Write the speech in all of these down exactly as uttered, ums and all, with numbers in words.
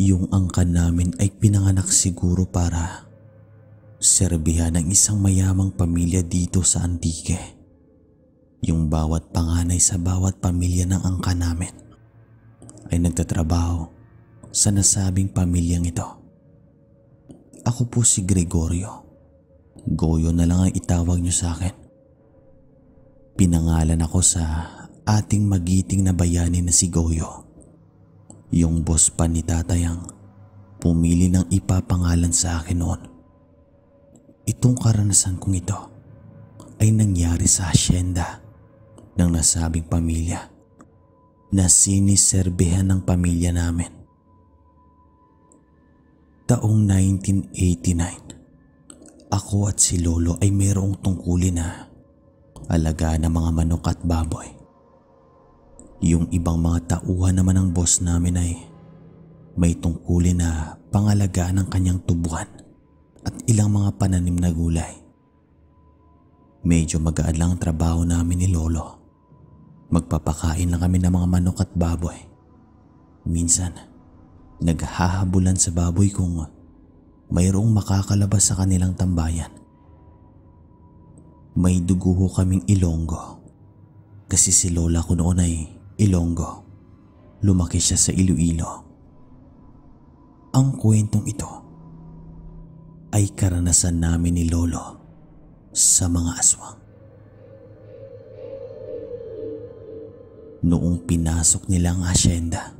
Yung angkan namin ay pinanganak siguro para serbihan ng isang mayamang pamilya dito sa Antique. Yung bawat panganay sa bawat pamilya ng angkan namin ay nagtatrabaho sa nasabing pamilyang ito. Ako po si Gregorio. Goyo na lang ang itawag niyo sa akin. Pinangalan ako sa ating magiting na bayani na si Goyo. Yung boss pa ni tatayang pumili ng ipapangalan sa akin noon. Itong karanasan kong ito ay nangyari sa hacienda ng nasabing pamilya na siniserbihan ng pamilya namin. Taong nineteen eighty-nine, ako at si Lolo ay mayroong tungkulin na alagaan ng mga manok at baboy. Yung ibang mga tauhan naman ng boss namin ay may tungkulin na pangalagaan ng kanyang tubuhan at ilang mga pananim na gulay. Medyo magaan lang ang trabaho namin ni Lolo. Magpapakain lang kami ng mga manok at baboy. Minsan, naghahabulan sa baboy kung mayroong makakalabas sa kanilang tambayan. May dugo kaming Ilonggo kasi si Lola ko noon ay Ilonggo. Lumaki siya sa Iloilo. Ang kwentong ito ay karanasan namin ni Lolo sa mga aswang. Noong pinasok nila ang hacienda,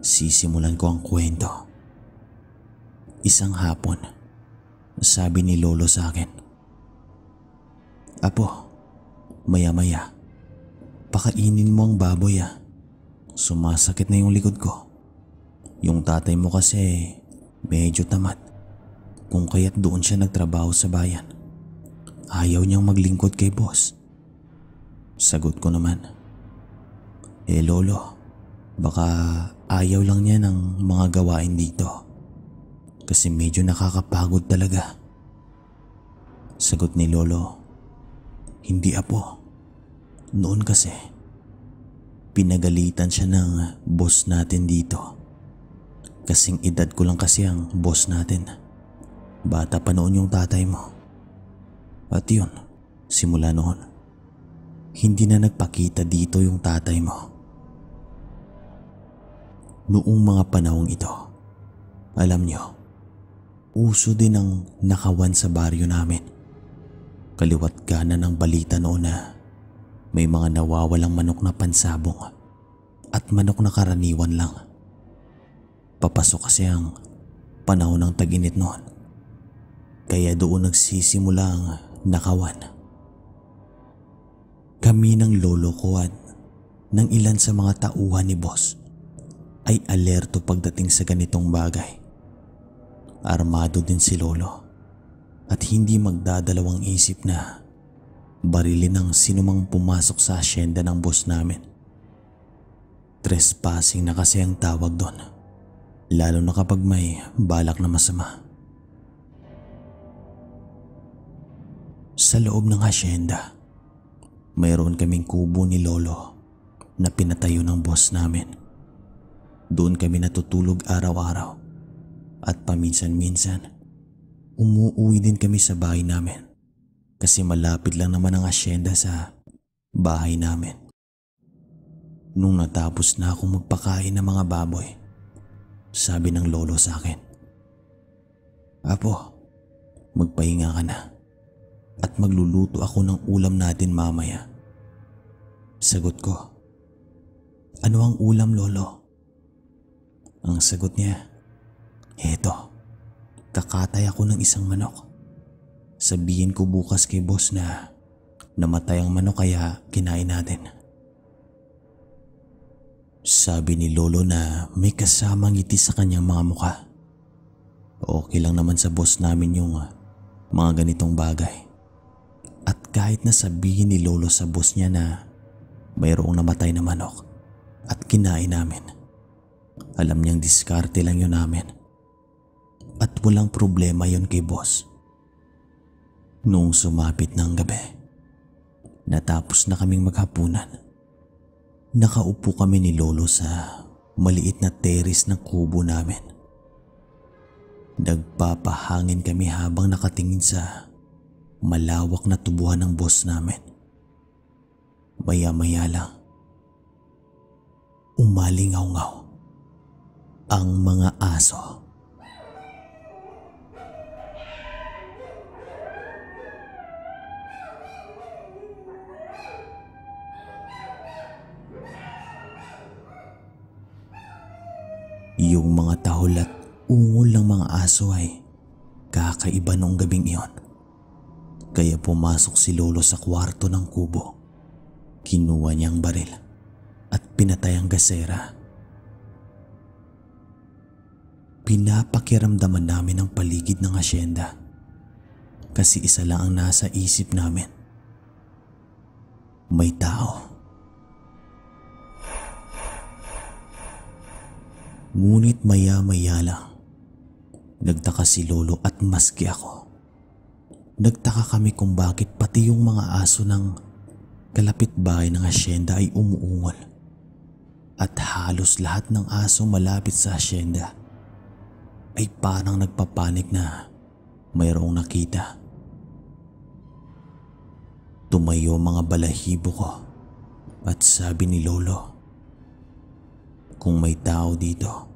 sisimulan ko ang kwento. Isang hapon, sabi ni Lolo sa akin, "Apo, maya-maya, pakainin mo ang baboy ah. Sumasakit na yung likod ko. Yung tatay mo kasi medyo tamad, kung kaya't doon siya nagtrabaho sa bayan. Ayaw niyang maglingkod kay boss." Sagot ko naman, "Eh Lolo, baka ayaw lang niya ng mga gawain dito kasi medyo nakakapagod talaga." Sagot ni Lolo, "Hindi apo. Noon kasi, pinagalitan siya ng boss natin dito. Kasing edad ko lang kasi ang boss natin. Bata pa noon yung tatay mo. At yun, simula noon, hindi na nagpakita dito yung tatay mo." Noong mga panahong ito, alam nyo, uso din ang nakawan sa baryo namin. Kaliwat kanan ang balita noon na may mga nawawalang manok na pansabong at manok na karaniwan lang. Papasok kasi ang panahon ng tag-init noon, kaya doon nagsisimula ang nakawan. Kami ng lolo ko at ng ilan sa mga tauhan ni boss ay alerto pagdating sa ganitong bagay. Armado din si lolo at hindi magdadalawang isip na barilin ang sinumang pumasok sa hacienda ng boss namin. Trespassing na kasi ang tawag doon, lalo na kapag may balak na masama. Sa loob ng hacienda, mayroon kaming kubo ni Lolo na pinatayo ng boss namin. Doon kami natutulog araw-araw at paminsan-minsan umuwi din kami sa bahay namin kasi malapit lang naman ang hacienda sa bahay namin. Nung natapos na akong magpakain ng mga baboy, sabi ng lolo sa akin, "Apo, magpahinga ka na at magluluto ako ng ulam natin mamaya." Sagot ko, "Ano ang ulam, lolo?" Ang sagot niya, "Heto, kakatay ako ng isang manok. Sabihin ko bukas kay boss na namatay ang manok kaya kinain natin." Sabi ni lolo na may kasamang ngiti sa kanyang mga mukha. Okay lang naman sa boss namin yung mga ganitong bagay. At kahit na sabihin ni lolo sa boss niya na mayroong namatay na manok at kinain namin, alam niyang diskarte lang yun namin at walang problema yun kay boss. Noong sumapit ng gabi, natapos na kaming maghapunan, nakaupo kami ni Lolo sa maliit na terrace ng kubo namin. Nagpapahangin kami habang nakatingin sa malawak na tubuhan ng boss namin. Maya-maya lang, umalingaw-ngaw ang mga aso. Yung mga tahol at ungol ng mga aso ay kakaiba noong gabing iyon. Kaya pumasok si Lolo sa kwarto ng kubo. Kinuha niyang baril at pinatay ang gasera. Pinapakiramdaman namin ang paligid ng asyenda kasi isa lang ang nasa isip namin. May tao. Ngunit maya-maya lang, nagtaka si Lolo at maski ako. Nagtaka kami kung bakit pati yung mga aso ng kalapit bahay ng asyenda ay umuungol. At halos lahat ng aso malapit sa asyenda ay parang nagpapanik na mayroong nakita. Tumayo mga balahibo ko at sabi ni Lolo, "Kung may tao dito,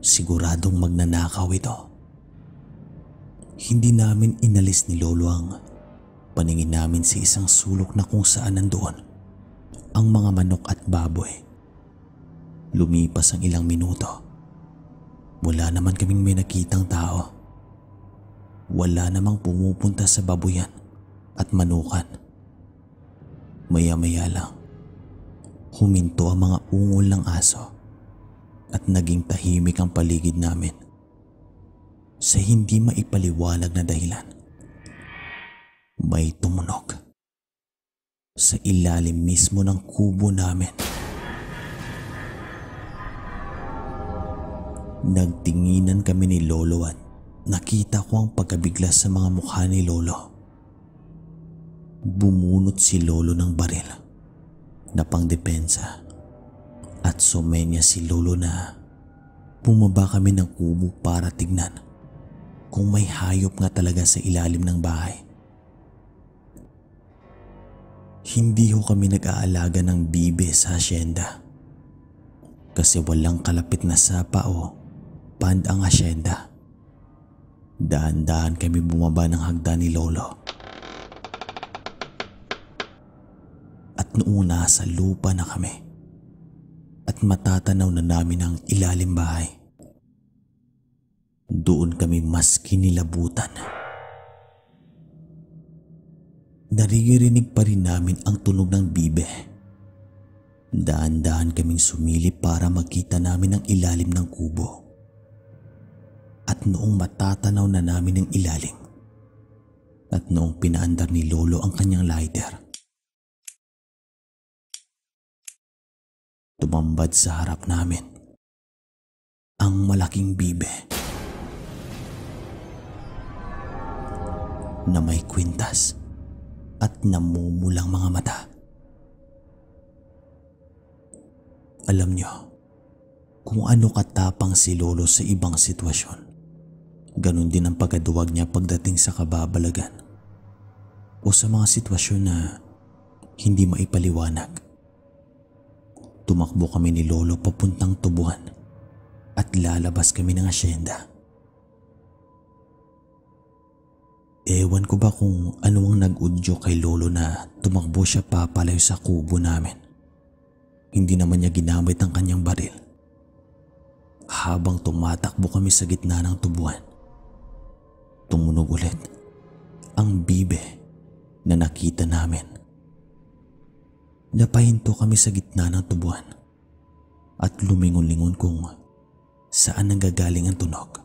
siguradong magnanakaw ito." Hindi namin inalis ni Lolo ang paningin namin sa isang sulok na kung saan nandoon ang mga manok at baboy. Lumipas ang ilang minuto. Wala naman kaming may nakitang tao. Wala namang pumupunta sa baboyan at manukan. Maya-maya lang, huminto ang mga ungol ng aso at naging tahimik ang paligid namin sa hindi maipaliwanag na dahilan. May tumunog sa ilalim mismo ng kubo namin. Nagtinginan kami ni Lolo at nakita ko ang pagkabigla sa mga mukha ni Lolo. Bumunot si Lolo ng baril na pangdepensa at sumenya si Lolo na bumaba kami ng kubo para tignan kung may hayop nga talaga sa ilalim ng bahay. Hindi ho kami nag-aalaga ng bibe sa asyenda kasi walang kalapit na sapa o pand ang asyenda. Daan-daan kami bumaba ng hagdan ni Lolo. At noong nasa lupa na kami at matatanaw na namin ang ilalim bahay, doon kami mas kinilabutan. Naririnig pa rin namin ang tunog ng bibe. Daan-daan kaming sumilip para makita namin ang ilalim ng kubo. At noong matatanaw na namin ang ilalim, at noong pinaandar ni Lolo ang kanyang lighter, tumambad sa harap namin ang malaking bibe na may kwintas at namumulang mga mata. Alam nyo, kung ano katapang si Lolo sa ibang sitwasyon, ganun din ang pagkaduwag niya pagdating sa kababalagan o sa mga sitwasyon na hindi maipaliwanag. Tumakbo kami ni Lolo papuntang tubuhan at lalabas kami ng asyenda. Ewan ko ba kung ano ang nag-udyo kay Lolo na tumakbo siya papalayo sa kubo namin. Hindi naman niya ginamit ang kanyang baril. Habang tumatakbo kami sa gitna ng tubuhan, tumunog ulit ang bibe na nakita namin. Napahinto kami sa gitna ng tubuhan at lumingon-lingon kung saan nanggagaling ang tunog.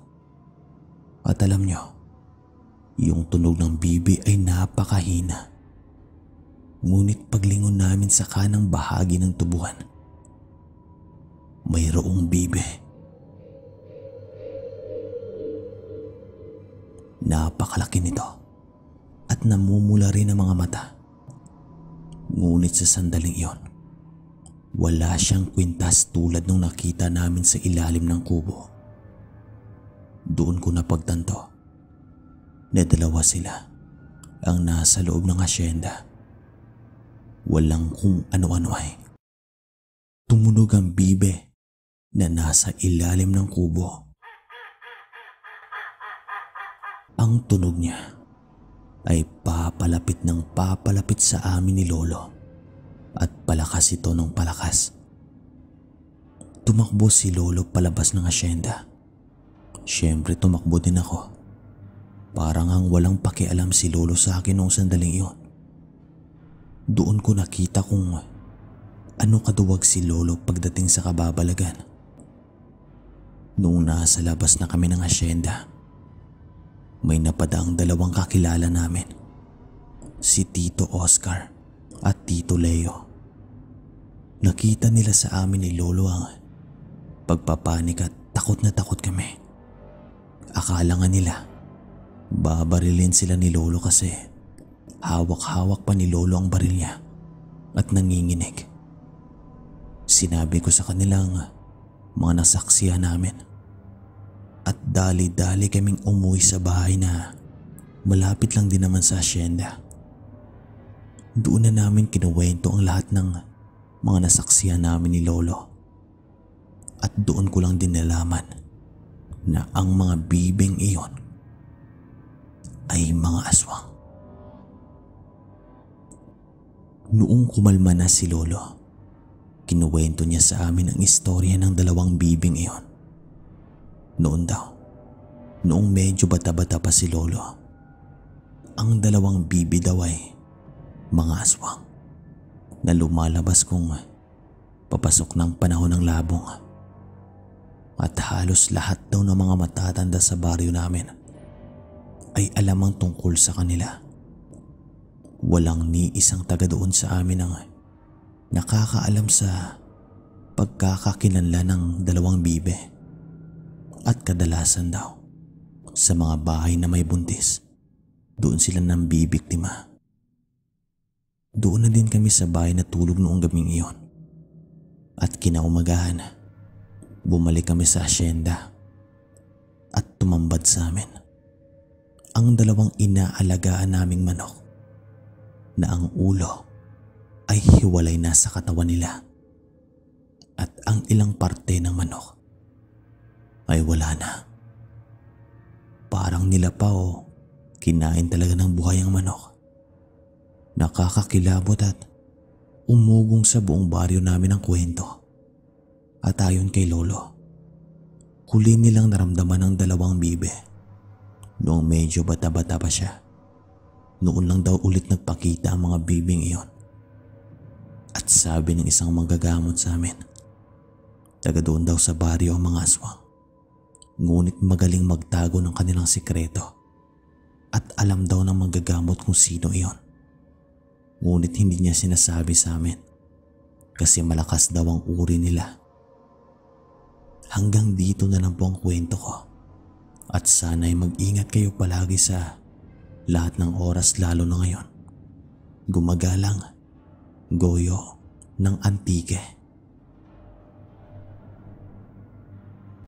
At alam nyo, yung tunog ng bibi ay napakahina. Ngunit paglingon namin sa kanang bahagi ng tubuhan, mayroong bibi. Napakalaki nito at namumula rin ang mga mata. Ngunit sa sandaling iyon, Wala siyang kwintas tulad nung nakita namin sa ilalim ng kubo. Doon ko napagtanto na dalawa sila ang nasa loob ng asyenda. Walang kung ano-ano ay. Tumunog ang bibe na nasa ilalim ng kubo. Ang tunog niya ay papalapit ng papalapit sa amin ni Lolo at palakas ito ng palakas. Tumakbo si Lolo palabas ng asyenda. Siyempre tumakbo din ako. Parang ang walang pakialam si Lolo sa akin noong sandaling iyon. Doon ko nakita kung ano kaduwag si Lolo pagdating sa kababalagan. Noong nasa labas na kami ng asyenda, may napadaang dalawang kakilala namin, si Tito Oscar at Tito Leo. Nakita nila sa amin ni Lolo ang pagpapanik at takot na takot kami. Akala nga nila babarilin sila ni Lolo kasi hawak-hawak pa ni Lolo ang baril niya at nanginginig. Sinabi ko sa kanilang mga nasaksiya namin at dali-dali kaming umuwi sa bahay na malapit lang din naman sa asyenda. Doon na namin kinuwento ang lahat ng mga nasaksiya namin ni Lolo at doon ko lang din nalaman na ang mga bibing iyon ay mga aswang. Noong kumalma na si Lolo, kinuwento niya sa amin ang istorya ng dalawang bibing iyon. Noon daw, noong medyo bata-bata pa si Lolo, ang dalawang bibi daw ay mga aswang na lumalabas kung papasok ng panahon ng labong. At halos lahat daw ng mga matatanda sa baryo namin ay alam ang tungkol sa kanila. Walang ni isang taga doon sa amin ang nakakaalam sa pagkakakilanla ng dalawang bibe. At kadalasan daw, sa mga bahay na may buntis, doon sila nang bibiktima. Doon na din kami sa bahay na tulog noong gabing iyon. At kinaumagahan, bumalik kami sa asyenda at tumambad sa amin ang dalawang inaalagaan naming manok na ang ulo ay hiwalay na sa katawan nila at ang ilang parte ng manok ay wala na. Parang nila pa o kinain talaga ng buhay ang manok. Nakakakilabot at umugong sa buong baryo namin ang kwento. At ayon kay Lolo, huli nilang naramdaman ang dalawang bibe. Noong medyo bata-bata pa siya, noon lang daw ulit nagpakita ang mga bibing iyon. At sabi ng isang manggagamot sa amin, taga doon daw sa baryo ang mga aswang. Ngunit magaling magtago ng kanilang sikreto at alam daw ng manggagamot kung sino iyon. Ngunit hindi niya sinasabi sa amin kasi malakas daw ang uri nila. Hanggang dito na lang po ang kwento ko. At sana'y mag-ingat kayo palagi sa lahat ng oras lalo na ngayon. Gumagalang, goyo ng antike.